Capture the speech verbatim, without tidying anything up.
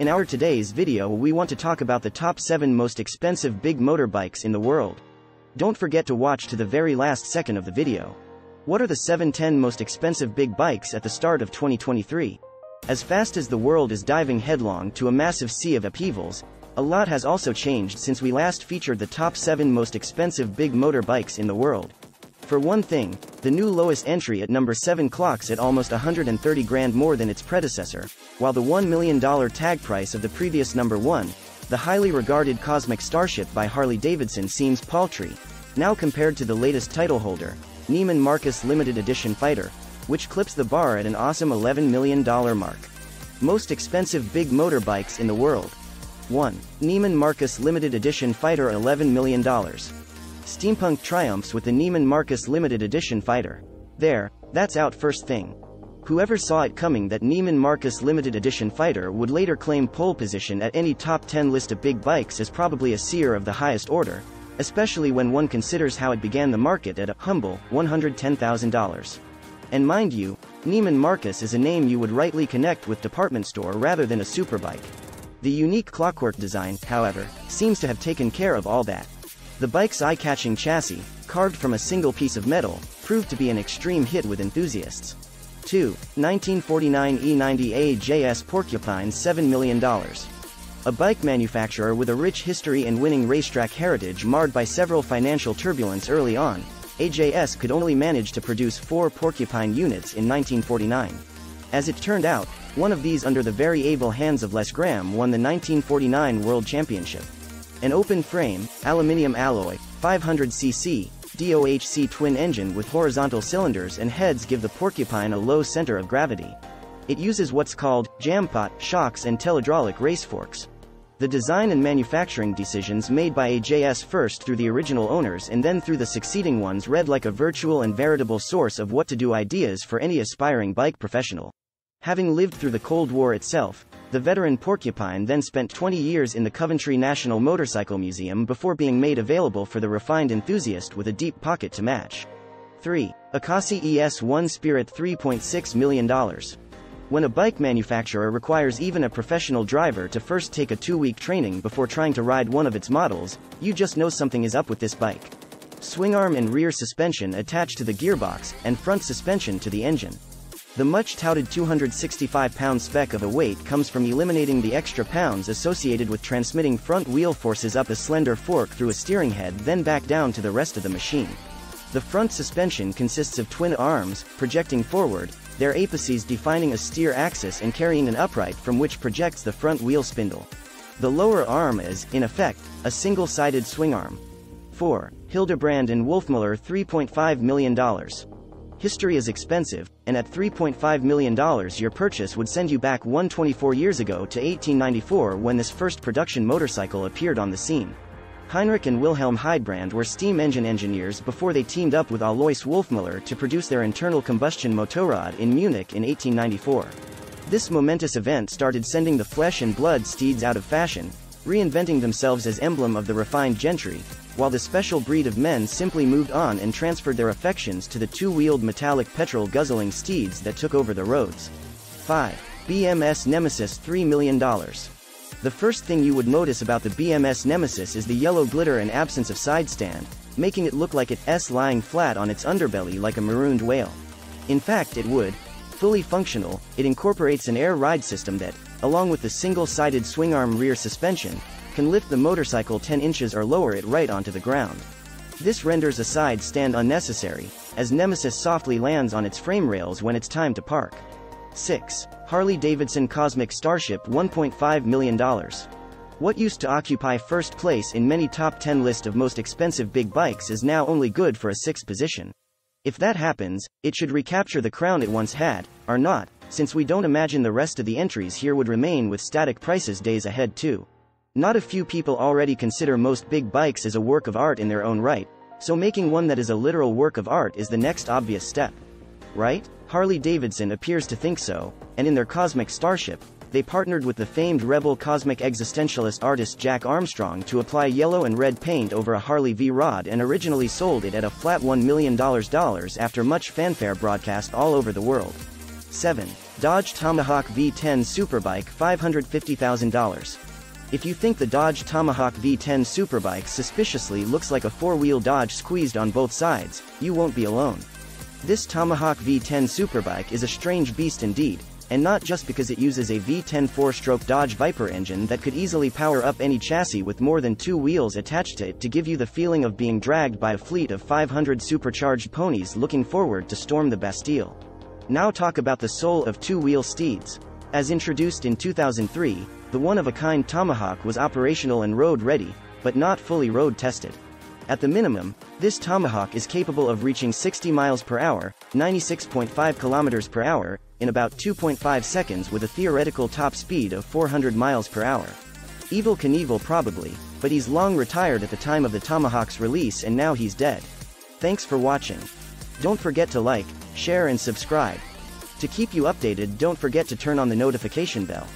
In our today's video we want to talk about the top seven most expensive big motorbikes in the world. Don't forget to watch to the very last second of the video. What are the seven ten most expensive big bikes at the start of twenty twenty-three? As fast as the world is diving headlong to a massive sea of upheavals, a lot has also changed since we last featured the top seven most expensive big motorbikes in the world. For one thing, the new lowest entry at number seven clocks at almost one hundred thirty grand more than its predecessor, while the one million dollar tag price of the previous number one, the highly regarded Cosmic Starship by Harley Davidson, seems paltry, now compared to the latest titleholder, Neiman Marcus Limited Edition Fighter, which clips the bar at an awesome eleven million dollar mark. Most expensive big motorbikes in the world. one. Neiman Marcus Limited Edition Fighter, eleven million dollars. Steampunk triumphs with the Neiman Marcus Limited Edition Fighter. There, that's out first thing. Whoever saw it coming that Neiman Marcus Limited Edition Fighter would later claim pole position at any top ten list of big bikes is probably a seer of the highest order, especially when one considers how it began the market at a humble one hundred ten thousand dollars. And mind you, Neiman Marcus is a name you would rightly connect with department store rather than a superbike. The unique clockwork design, however, seems to have taken care of all that. The bike's eye-catching chassis, carved from a single piece of metal, proved to be an extreme hit with enthusiasts. two. nineteen forty-nine E ninety A J S Porcupine, seven million dollars. A bike manufacturer with a rich history and winning racetrack heritage marred by several financial turbulence early on, A J S could only manage to produce four Porcupine units in nineteen forty-nine. As it turned out, one of these under the very able hands of Les Graham won the nineteen forty-nine World Championship. An open-frame, aluminium alloy, five hundred c c, D O H C twin engine with horizontal cylinders and heads give the Porcupine a low center of gravity. It uses what's called jampot shocks and telehydraulic race forks. The design and manufacturing decisions made by A J S first through the original owners and then through the succeeding ones read like a virtual and veritable source of what-to-do ideas for any aspiring bike professional. Having lived through the Cold War itself, the veteran Porcupine then spent twenty years in the Coventry National Motorcycle Museum before being made available for the refined enthusiast with a deep pocket to match. three. Akasi E S one Spirit, three point six million dollars. When a bike manufacturer requires even a professional driver to first take a two-week training before trying to ride one of its models, you just know something is up with this bike. Swingarm and rear suspension attached to the gearbox, and front suspension to the engine. The much-touted two hundred sixty-five pound spec of a weight comes from eliminating the extra pounds associated with transmitting front wheel forces up a slender fork through a steering head then back down to the rest of the machine. The front suspension consists of twin arms, projecting forward, their apices defining a steer axis and carrying an upright from which projects the front wheel spindle. The lower arm is, in effect, a single-sided swingarm. four. Hildebrand and Wolfmüller, three point five million dollars. History is expensive, and at three point five million dollars your purchase would send you back one hundred twenty-four years ago to eighteen ninety-four when this first production motorcycle appeared on the scene. Heinrich and Wilhelm Heidbrand were steam engine engineers before they teamed up with Alois Wolfmüller to produce their internal combustion Motorrad in Munich in eighteen ninety-four. This momentous event started sending the flesh and blood steeds out of fashion, reinventing themselves as emblem of the refined gentry, while the special breed of men simply moved on and transferred their affections to the two-wheeled metallic petrol-guzzling steeds that took over the roads. five. B M S Nemesis, three million dollars. The first thing you would notice about the B M S Nemesis is the yellow glitter and absence of side stand, making it look like it's lying flat on its underbelly like a marooned whale. In fact, it would. Fully functional, it incorporates an air ride system that, along with the single-sided swingarm rear suspension, can lift the motorcycle ten inches or lower it right onto the ground. This renders a side stand unnecessary, as Nemesis softly lands on its frame rails when it's time to park. six. Harley Davidson Cosmic Starship, one point five million dollars. What used to occupy first place in many top ten list of most expensive big bikes is now only good for a sixth position. If that happens, it should recapture the crown it once had, or not, since we don't imagine the rest of the entries here would remain with static prices days ahead too. Not a few people already consider most big bikes as a work of art in their own right, so making one that is a literal work of art is the next obvious step. Right? Harley Davidson appears to think so, and in their Cosmic Starship, they partnered with the famed rebel cosmic existentialist artist Jack Armstrong to apply yellow and red paint over a Harley V-Rod and originally sold it at a flat one million dollars after much fanfare broadcast all over the world. seven. Dodge Tomahawk V ten Superbike, five hundred fifty thousand dollars. If you think the Dodge Tomahawk V ten Superbike suspiciously looks like a four-wheel Dodge squeezed on both sides, you won't be alone. This Tomahawk V ten Superbike is a strange beast indeed, and not just because it uses a V ten four-stroke Dodge Viper engine that could easily power up any chassis with more than two wheels attached to it to give you the feeling of being dragged by a fleet of five hundred supercharged ponies looking forward to storm the Bastille. Now talk about the soul of two-wheel steeds. As introduced in two thousand three, the one-of-a-kind Tomahawk was operational and road-ready, but not fully road-tested. At the minimum, this Tomahawk is capable of reaching sixty miles per hour, ninety-six point five kilometers per hour, in about two point five seconds with a theoretical top speed of four hundred miles per hour. Evel Knievel probably, but he's long retired at the time of the Tomahawk's release and now he's dead. Thanks for watching. Don't forget to like, share and subscribe. To keep you updated, don't forget to turn on the notification bell.